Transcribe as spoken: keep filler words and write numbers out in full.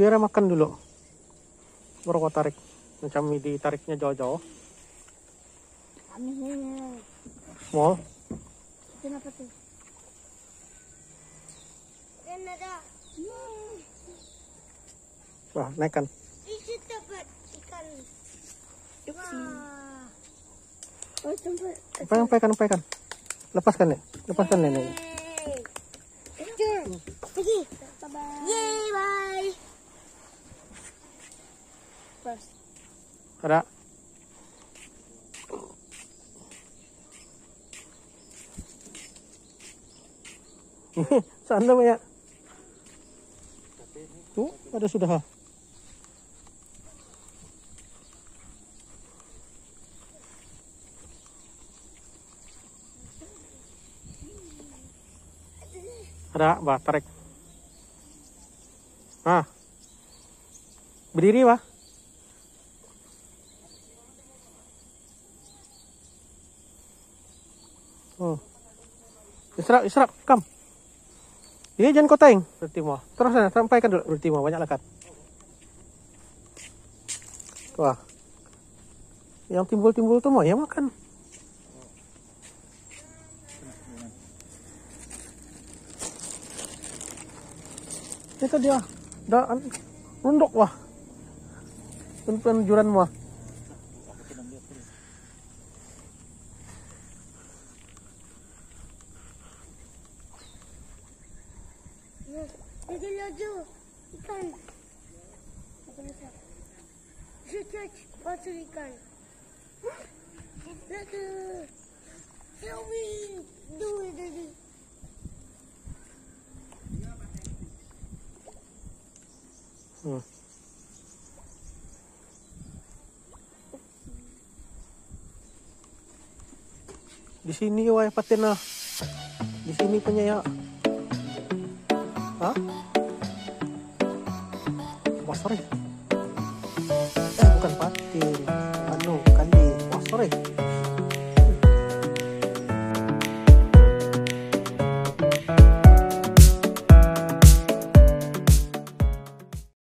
biar makan dulu baru kau tarik, macam ditariknya jauh-jauh. Mau? Kenapa tuh? Kenapa? Wah, naikkan. Itu tempat ikan. Wah. Oh, tempat. Pegang, pegang, pegang. Lepaskan ya, lepaskan nenek. Pergi. Yeay, bye. Pas. Ada. Sandal ya. Tuh, ada sudah. Ada, bah, tarik. Ah. Berdiri, bah. Oh. Isra, Isra, kam. Ini jangan koteng, berarti mau. Terus sana, sampaikan dulu, berarti mau banyak lekat. Wah. Yang timbul-timbul tuh mau ya makan. Itu dia, dah runduk wah, pelan-pelan juran wah. Jadi loju ikan, cuci batu ikan, loju, sewing, dua dua. Hmm. Di sini wah patina. Di sini punya ya. Hah? Pasar.